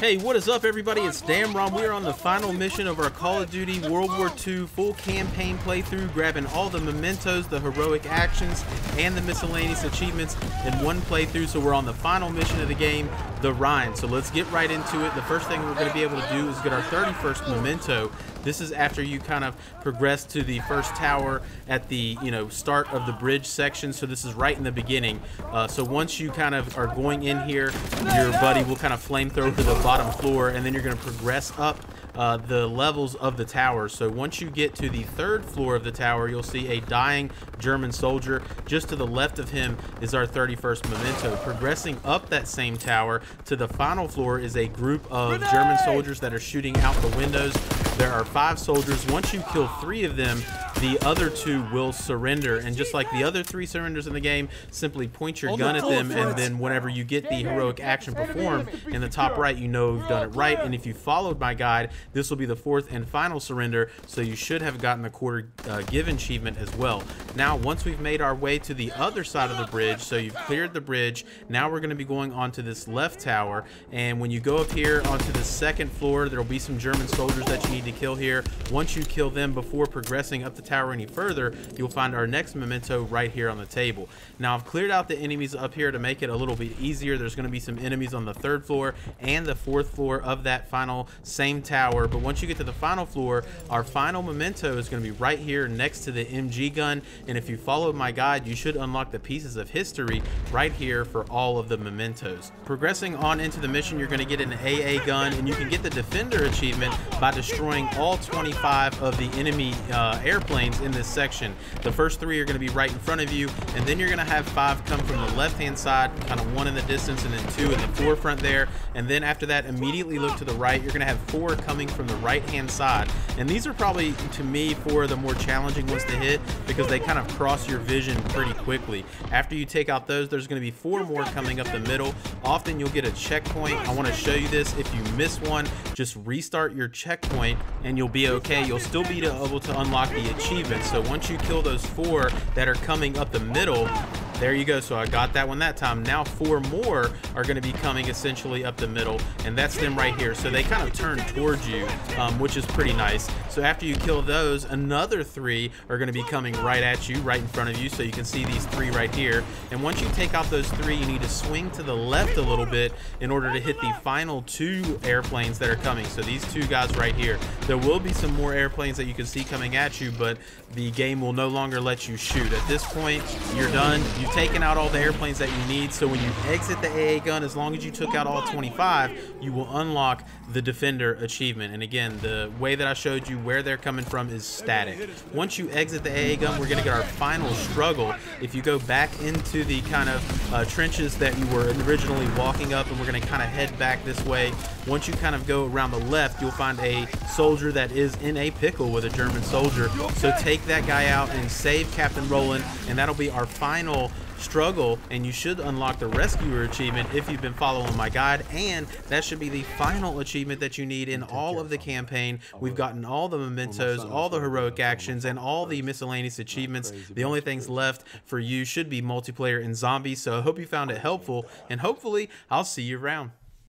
Hey, what is up, everybody? It's Damron. We are on the final mission of our Call of Duty World War II full campaign playthrough, grabbing all the mementos, the heroic actions, and the miscellaneous achievements in one playthrough. So we're on the final mission of the game, the Rhine. So let's get right into it. The first thing we're going to be able to do is get our 31st memento. This is after you kind of progress to the first tower at the start of the bridge section. So this is right in the beginning. So once you kind of are going in here, your buddy will kind of flamethrower to the bottom floor, and then you're going to progress up the levels of the tower. So once you get to the third floor of the tower, you'll see a dying German soldier. Just to the left of him is our 31st memento. Progressing up that same tower to the final floor is a group of German soldiers that are shooting out the windows. There are 5 soldiers. Once you kill 3 of them, the other 2 will surrender. And just like the other 3 surrenders in the game, simply point your gun at them, and then whenever you get the heroic action performed in the top right, you know you've done it right. And if you followed my guide, this will be the 4th and final surrender, so you should have gotten the quarter given achievement as well. Now, once we've made our way to the other side of the bridge, so you've cleared the bridge, now we're going to be going onto this left tower. And when you go up here onto the 2nd floor, there'll be some German soldiers that you need to kill here. Once you kill them before progressing up the tower any further, you'll find our next memento right here on the table. Now, I've cleared out the enemies up here to make it a little bit easier. There's going to be some enemies on the 3rd floor and the 4th floor of that final same tower. But once you get to the final floor, our final memento is going to be right here next to the MG gun. And if you followed my guide, you should unlock the pieces of history right here for all of the mementos. Progressing on into the mission, you're going to get an AA gun, and you can get the Defender achievement by destroying all 25 of the enemy airplanes in this section. The first 3 are going to be right in front of you, and then you're going to have 5 come from the left-hand side, kind of 1 in the distance, and then 2 in the forefront there. And then after that, immediately look to the right. You're going to have 4 coming from the right-hand side. And these are probably, to me, 4 of the more challenging ones to hit because they kind of cross your vision pretty quickly. After you take out those, there's going to be 4 more coming up the middle. Often you'll get a checkpoint. I want to show you this. If you miss one, just restart your checkpoint and you'll be okay. You'll still be able to unlock the achievement. So once you kill those 4 that are coming up the middle, there you go. So I got that one that time. Now 4 more are going to be coming essentially up the middle, and that's them right here. So they kind of turn towards you, which is pretty nice. So after you kill those, another 3 are going to be coming right at you, right in front of you. So you can see these 3 right here. And once you take out those 3, you need to swing to the left a little bit in order to hit the final 2 airplanes that are coming. So these 2 guys right here. There will be some more airplanes that you can see coming at you, but the game will no longer let you shoot. At this point, you're done. You've taken out all the airplanes that you need, so when you exit the AA gun, as long as you took out all 25, you will unlock the Defender achievement. And again, the way that I showed you where they're coming from is static. Once you exit the AA gun, we're gonna get our final struggle. If you go back into the kind of trenches that you were originally walking up, and we're gonna kind of head back this way. Once you kind of go around the left, you'll find a soldier that is in a pickle with a German soldier. So take that guy out and save Captain Roland, and that'll be our final struggle, and you should unlock the Rescuer achievement if you've been following my guide, and that should be the final achievement that you need in all of the campaign. We've gotten all the mementos, all the heroic actions, and all the miscellaneous achievements. The only things left for you should be multiplayer and zombies. So I hope you found it helpful, and hopefully I'll see you around.